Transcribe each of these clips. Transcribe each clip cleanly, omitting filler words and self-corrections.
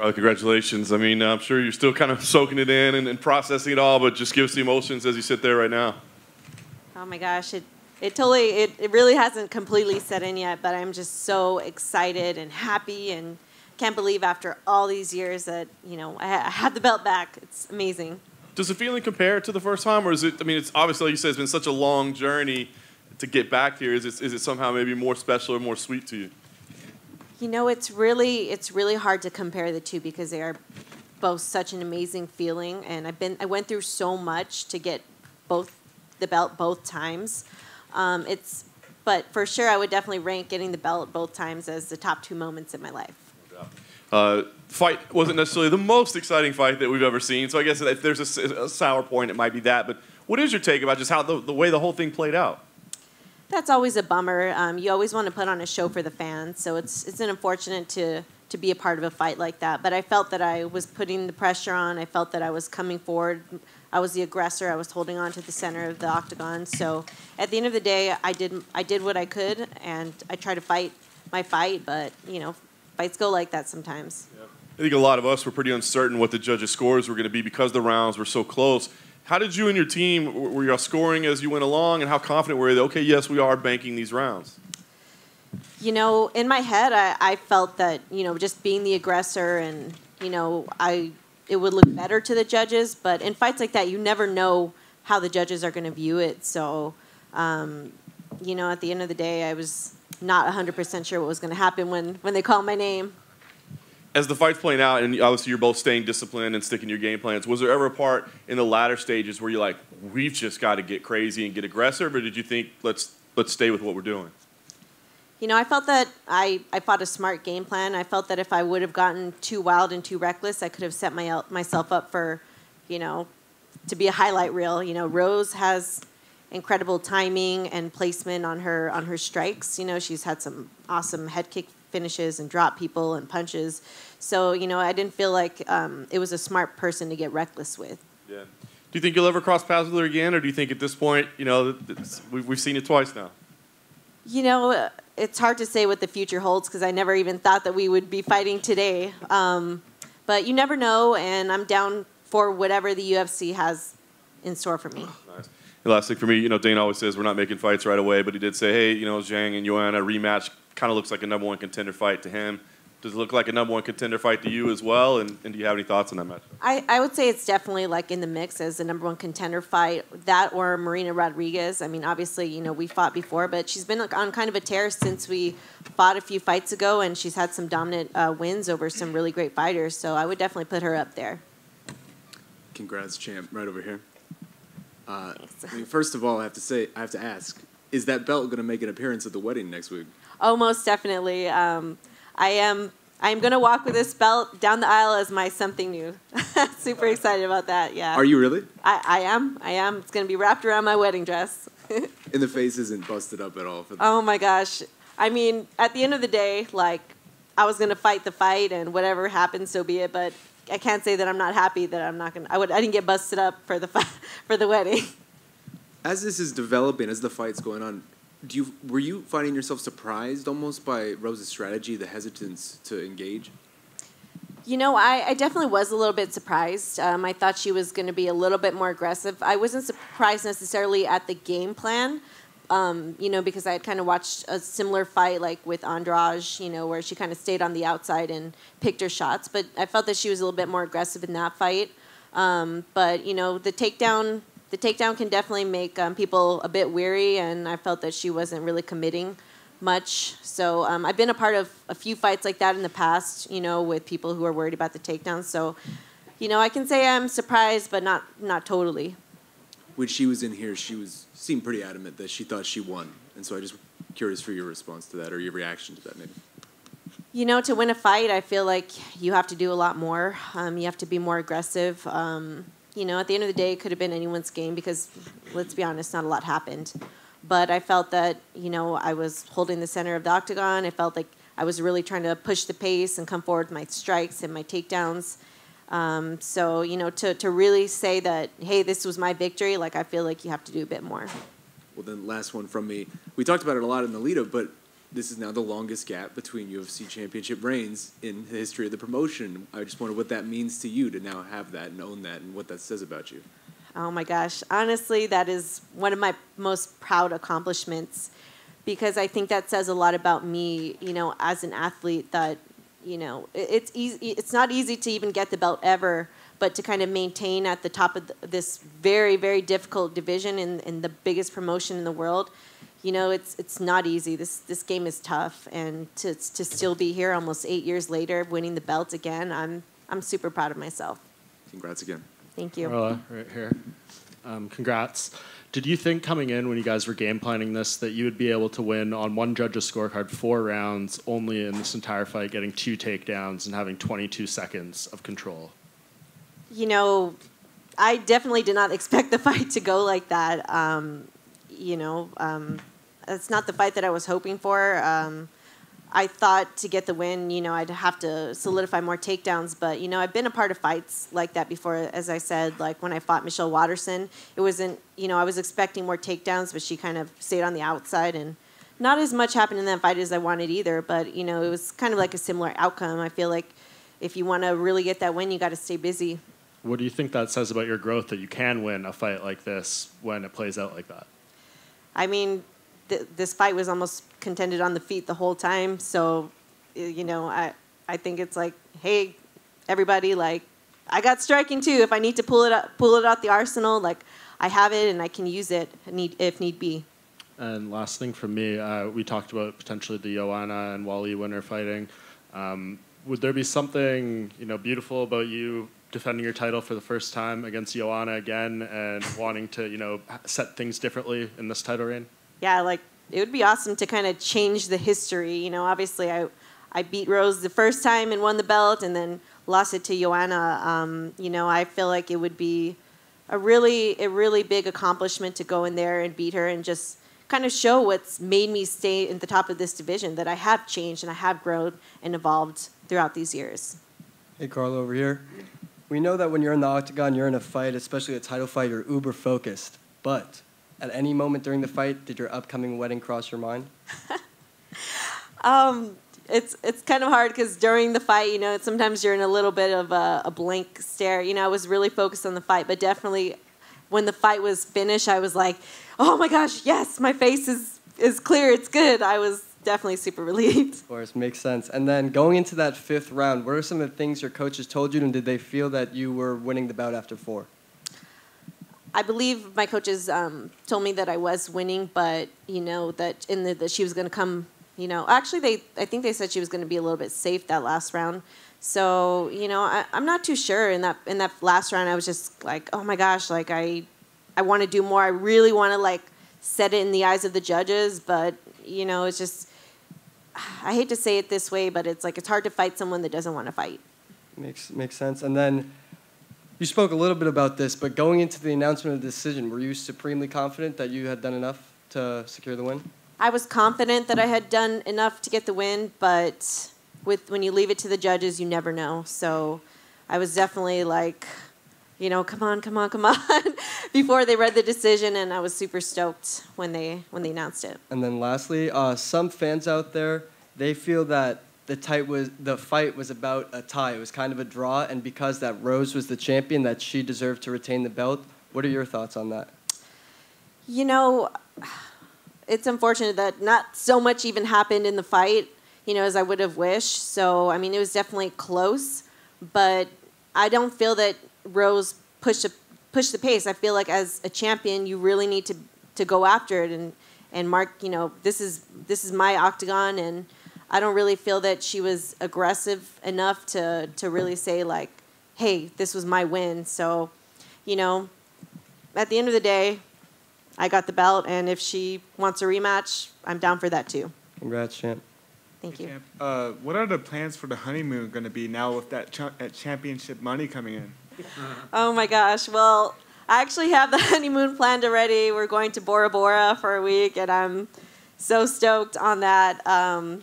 Carla, congratulations. I mean, I'm sure you're still kind of soaking it in and processing it all, but just give us the emotions as you sit there right now. Oh my gosh, it really hasn't completely set in yet, but I'm just so excited and happy and can't believe after all these years that, you know, I have the belt back. It's amazing. Does the feeling compare to the first time, or is it, I mean, it's obviously, like you said, it's been such a long journey to get back here. Is it somehow maybe more special or more sweet to you? You know, it's really hard to compare the two because they are both such an amazing feeling, and I went through so much to get the belt both times. But for sure, I would definitely rank getting the belt both times as the top two moments in my life. Fight wasn't necessarily the most exciting fight that we've ever seen, so I guess if there's a sour point, it might be that. But what is your take about just how the way the whole thing played out? That's always a bummer. You always want to put on a show for the fans, so it's unfortunate to be a part of a fight like that. But I felt that I was putting the pressure on. I felt that I was coming forward. I was the aggressor. I was holding on to the center of the octagon. So at the end of the day, I did what I could, and I tried to fight my fight. But you know, fights go like that sometimes. Yeah. I think a lot of us were pretty uncertain what the judges' scores were going to be because the rounds were so close. How did you and your team, were you all scoring as you went along, and how confident were you that, okay, yes, we are banking these rounds? You know, in my head, I felt that, you know, just being the aggressor and, you know, it would look better to the judges. But in fights like that, you never know how the judges are going to view it. So, you know, at the end of the day, I was not 100% sure what was going to happen when they called my name. As the fight's playing out, and obviously you're both staying disciplined and sticking to your game plans, was there ever a part in the latter stages where you're like, we've just got to get crazy and get aggressive, or did you think, let's stay with what we're doing? You know, I felt that I fought a smart game plan. I felt that if I would have gotten too wild and too reckless, I could have set myself up for, you know, to be a highlight reel. You know, Rose has incredible timing and placement on her strikes. You know, she's had some awesome head kick finishes and drop people and punches. So, you know, I didn't feel like it was a smart person to get reckless with. Yeah. Do you think you'll ever cross paths with her again, or do you think at this point, you know, we've seen it twice now? You know, it's hard to say what the future holds because I never even thought that we would be fighting today. But you never know, and I'm down for whatever the UFC has in store for me. Nice. And last thing for me, you know, Dana always says we're not making fights right away, but he did say, hey, you know, Zhang and Joanna rematch kind of looks like a number one contender fight to him. Does it look like a number one contender fight to you as well? And do you have any thoughts on that match? I would say it's definitely like in the mix as a number one contender fight. That or Marina Rodriguez. I mean, obviously, you know, we fought before, but she's been on kind of a tear since we fought a few fights ago, and she's had some dominant wins over some really great fighters. So I would definitely put her up there. Congrats, champ. Right over here. I mean, first of all, I have to ask, is that belt going to make an appearance at the wedding next week? Oh, most definitely. I am going to walk with this belt down the aisle as my something new. Super excited about that, yeah. Are you really? I am. It's going to be wrapped around my wedding dress. And the face isn't busted up at all. For oh, my gosh. I mean, at the end of the day, like, I was going to fight the fight, and whatever happens, so be it. But I can't say that I'm not happy that I'm not going to. I didn't get busted up for the wedding. As this is developing, as the fight's going on, were you finding yourself surprised almost by Rose's strategy, the hesitance to engage? You know, I definitely was a little bit surprised. I thought she was going to be a little bit more aggressive. I wasn't surprised necessarily at the game plan, you know, because I had kind of watched a similar fight like with Andrade, you know, where she kind of stayed on the outside and picked her shots. But I felt that she was a little bit more aggressive in that fight. But, you know, the takedown can definitely make people a bit weary, and I felt that she wasn't really committing much. So I've been a part of a few fights like that in the past, you know, with people who are worried about the takedowns. So, you know, I can say I'm surprised, but not totally. When she was in here, she seemed pretty adamant that she thought she won. And so I'm just curious for your response to that, or your reaction to that maybe. You know, to win a fight, I feel like you have to do a lot more. You have to be more aggressive. You know, at the end of the day, it could have been anyone's game because, let's be honest, not a lot happened. But I felt that, you know, I was holding the center of the octagon. I felt like I was really trying to push the pace and come forward with my strikes and my takedowns. So, you know, to really say that, hey, this was my victory, like, I feel like you have to do a bit more. Well, then last one from me. We talked about it a lot in the lead-up, but This is now the longest gap between UFC championship reigns in the history of the promotion. I just wonder what that means to you to now have that and own that and what that says about you. Oh, my gosh. Honestly, that is one of my most proud accomplishments because I think that says a lot about me, you know, as an athlete that, you know, it's easy. It's not easy to even get the belt ever, but to kind of maintain at the top of this very, very difficult division and the biggest promotion in the world, you know, it's not easy. This game is tough, and to still be here almost 8 years later, winning the belt again, I'm super proud of myself. Congrats again. Thank you. Carla, right here. Congrats. Did you think coming in when you guys were game planning this that you would be able to win on one judge's scorecard 4 rounds only in this entire fight, getting 2 takedowns and having 22 seconds of control? You know, I definitely did not expect the fight to go like that. You know, it's not the fight that I was hoping for. I thought to get the win, you know, I'd have to solidify more takedowns. But, you know, I've been a part of fights like that before, as I said, like when I fought Michelle Watterson. It wasn't, you know, I was expecting more takedowns, but she kind of stayed on the outside. And not as much happened in that fight as I wanted either. But, you know, it was kind of like a similar outcome. I feel like if you want to really get that win, you got to stay busy. What do you think that says about your growth that you can win a fight like this when it plays out like that? I mean, this fight was almost contended on the feet the whole time. So, you know, I think it's like, hey, everybody, like, I got striking too. If I need to pull it out the arsenal, like, I have it and I can use it if need be. And last thing from me, we talked about potentially the Joanna and Wally winner fighting. Would there be something, you know, beautiful about you defending your title for the first time against Joanna again and wanting to, you know, set things differently in this title reign? Yeah, like, it would be awesome to kind of change the history. You know, obviously, I beat Rose the first time and won the belt and then lost it to Joanna. You know, I feel like it would be a really big accomplishment to go in there and beat her and just kind of show what's made me stay at the top of this division, that I have changed and I have grown and evolved throughout these years. Hey, Carla, over here. We know that when you're in the octagon, you're in a fight, especially a title fight, you're uber-focused, but at any moment during the fight, did your upcoming wedding cross your mind? It's kind of hard because during the fight, you know, sometimes you're in a little bit of a blank stare. You know, I was really focused on the fight, but definitely when the fight was finished, I was like, oh my gosh, yes, my face is clear, it's good. I was definitely super relieved. Of course, makes sense. And then going into that 5th round, what are some of the things your coaches told you, and did they feel that you were winning the bout after 4? I believe my coaches told me that I was winning, but, you know, that she was going to come, you know. Actually, I think they said she was going to be a little bit safe that last round. So, you know, I'm not too sure. In that last round, I was just like, oh, my gosh, like, I want to do more. I really want to, like, set it in the eyes of the judges. But, you know, it's just – I hate to say it this way, but it's like it's hard to fight someone that doesn't want to fight. Makes sense. And then – you spoke a little bit about this, but going into the announcement of the decision, were you supremely confident that you had done enough to secure the win? I was confident that I had done enough to get the win, but when you leave it to the judges, you never know. So I was definitely like, you know, come on, come on, come on, before they read the decision, and I was super stoked when they announced it. And then lastly, some fans out there, they feel that the fight was about a tie. It was kind of a draw, and because that Rose was the champion, that she deserved to retain the belt. What are your thoughts on that? You know, it's unfortunate that not so much even happened in the fight, you know, as I would have wished. So, I mean, it was definitely close, but I don't feel that Rose pushed the pace. I feel like as a champion, you really need to go after it and mark, you know, this is my octagon, and I don't really feel that she was aggressive enough to really say, like, hey, this was my win. So, you know, at the end of the day, I got the belt, and if she wants a rematch, I'm down for that too. Congrats, champ. Thank you. Champ. What are the plans for the honeymoon going to be now with that championship money coming in? Oh, my gosh. Well, I actually have the honeymoon planned already. We're going to Bora Bora for a week, and I'm so stoked on that.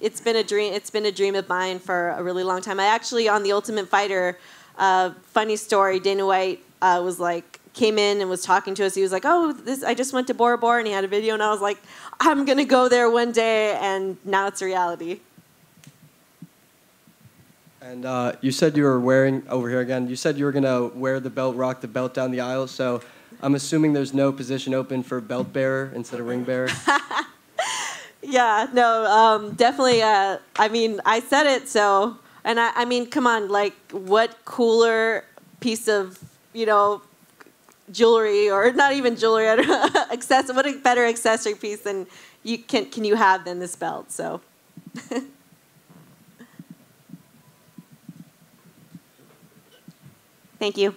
It's been a dream. It's been a dream of mine for a really long time. I actually, on The Ultimate Fighter, funny story, Dana White was like, came in and was talking to us. He was like, oh, this, I just went to Bora Bora, and he had a video, and I was like, I'm going to go there one day, and now it's a reality. And you said you were wearing, over here again, you said you were going to wear the belt, rock the belt down the aisle, so I'm assuming there's no position open for belt bearer instead of ring bearer? Yeah, no, definitely, I mean, I said it, so, and I mean, come on, like, what cooler piece of, you know, jewelry, or not even jewelry, I don't know, accessory, what a better accessory piece than you can you have than this belt, so. Thank you.